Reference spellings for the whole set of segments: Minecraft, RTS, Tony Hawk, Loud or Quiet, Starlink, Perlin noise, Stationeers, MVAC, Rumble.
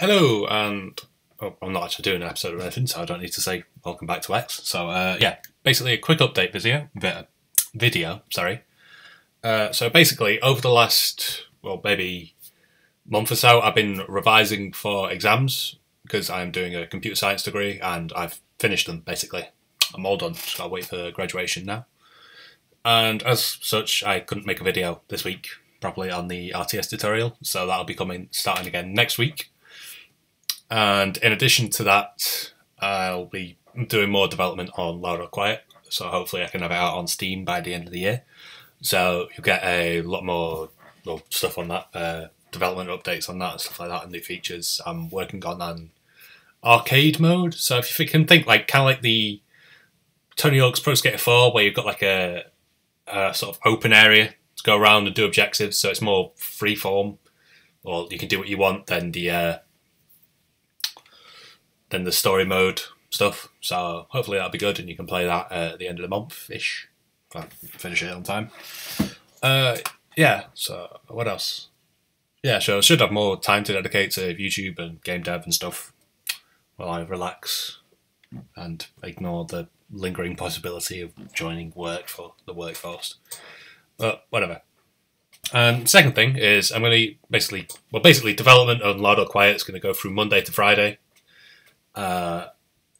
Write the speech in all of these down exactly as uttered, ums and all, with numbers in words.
hello, and oh, I'm not actually doing an episode or anything, so I don't need to say welcome back to X. So uh, yeah, basically a quick update video, video, sorry. Uh, so basically, over the last, well, maybe month or so, I've been revising for exams because I'm doing a computer science degree and I've finished them, basically. I'm all done, just gotta wait for graduation now. And as such, I couldn't make a video this week properly on the R T S tutorial, so that'll be coming starting again next week. And in addition to that, I'll be doing more development on Loud or Quiet, so hopefully I can have it out on Steam by the end of the year. So you'll get a lot more well, stuff on that, uh, development updates on that and stuff like that, and new features. I'm working on an arcade mode, so if you can think like kind of like the Tony Hawk's Pro Skater four, where you've got like a, a sort of open area to go around and do objectives, so it's more free form, or you can do what you want, then the uh, then the story mode stuff. So hopefully that'll be good, and you can play that uh, at the end of the month-ish. If I finish it on time. Uh, yeah, so what else? Yeah, sure, I should have more time to dedicate to YouTube and game dev and stuff while I relax and ignore the lingering possibility of joining work for the workforce, but whatever. And second thing is I'm going to basically, well basically development on Loud or Quiet is going to go through Monday to Friday. Uh,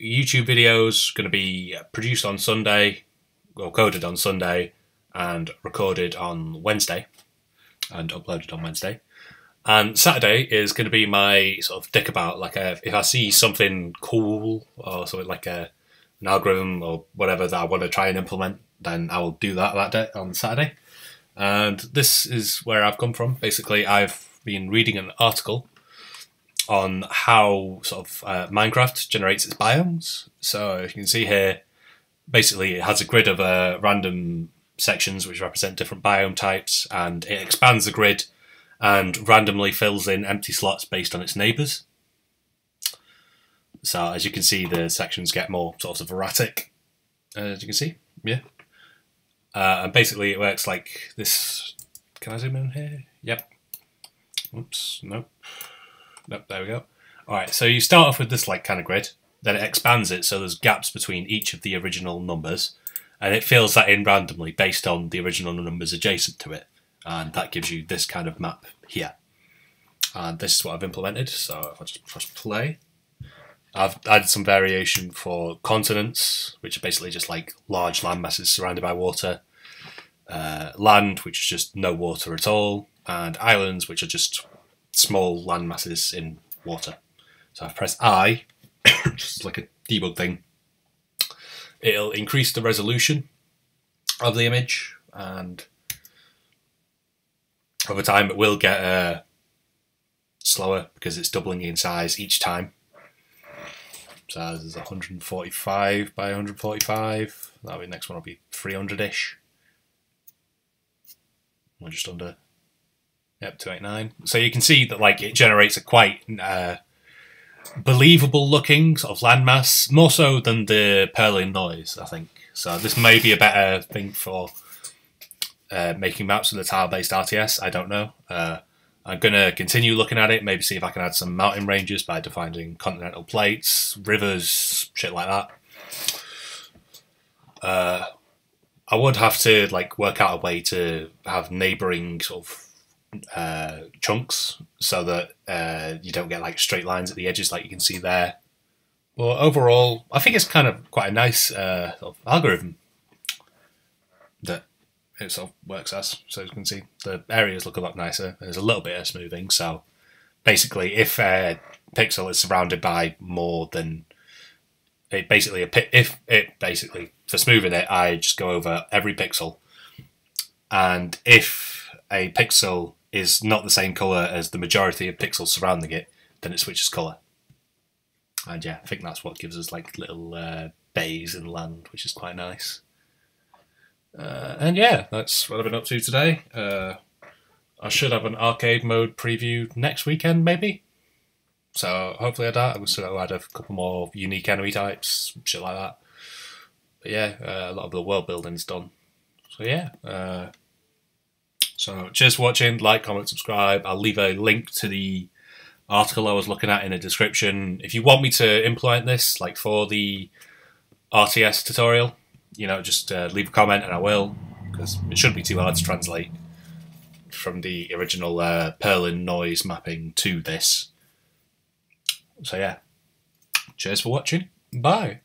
YouTube videos going to be produced on Sunday, or coded on Sunday, and recorded on Wednesday, and uploaded on Wednesday. And Saturday is going to be my sort of dick about, like a, if I see something cool or something like a, an algorithm or whatever that I want to try and implement, then I will do that that day on Saturday. And this is where I've come from. Basically, I've been reading an article on how sort of uh, Minecraft generates its biomes. So as you can see here, basically it has a grid of uh, random sections which represent different biome types, and it expands the grid and randomly fills in empty slots based on its neighbours. So as you can see, the sections get more sort of erratic, uh, as you can see, yeah. Uh, and basically it works like this. Can I zoom in here? Yep. Oops, nope. Nope, there we go. Alright, so you start off with this like kind of grid, then it expands it so there's gaps between each of the original numbers, and it fills that in randomly based on the original numbers adjacent to it. And that gives you this kind of map here. And this is what I've implemented, so if I just press play. I've added some variation for continents, which are basically just like large land masses surrounded by water. Uh, land, which is just no water at all. And islands, which are just small land masses in water. So I've pressed I, just like a debug thing. It'll increase the resolution of the image, and over time it will get uh, slower because it's doubling in size each time. So this is one forty-five by one forty-five. That'll be, next one will be three hundred-ish. We're just under. Yep, two eighty-nine. So you can see that like it generates a quite uh, believable-looking sort of landmass, more so than the Perlin noise, I think. So this may be a better thing for uh, making maps with a tile-based R T S. I don't know. Uh, I'm going to continue looking at it, maybe see if I can add some mountain ranges by defining continental plates, rivers, shit like that. Uh, I would have to like work out a way to have neighbouring sort of uh, chunks so that uh, you don't get like straight lines at the edges like you can see there. Well, overall, I think it's kind of quite a nice uh, sort of algorithm that it sort of works as. So as you can see, the areas look a lot nicer. There's a little bit of smoothing, so basically if a pixel is surrounded by more than it basically if it basically for smoothing it, I just go over every pixel, and if a pixel is not the same colour as the majority of pixels surrounding it, then it switches colour. And yeah, I think that's what gives us like little uh, bays in land, which is quite nice. Uh, and yeah, that's what I've been up to today. Uh, I should have an arcade mode preview next weekend, maybe. So hopefully I do. So I'll add a couple more unique enemy types, shit like that. But yeah, uh, a lot of the world building's done. So yeah. Uh, so cheers for watching. Like, comment, subscribe. I'll leave a link to the article I was looking at in the description. If you want me to implement this, like for the R T S tutorial, you know, just uh, leave a comment and I will, because it shouldn't be too hard to translate from the original uh, Perlin noise mapping to this. So yeah, cheers for watching. Bye.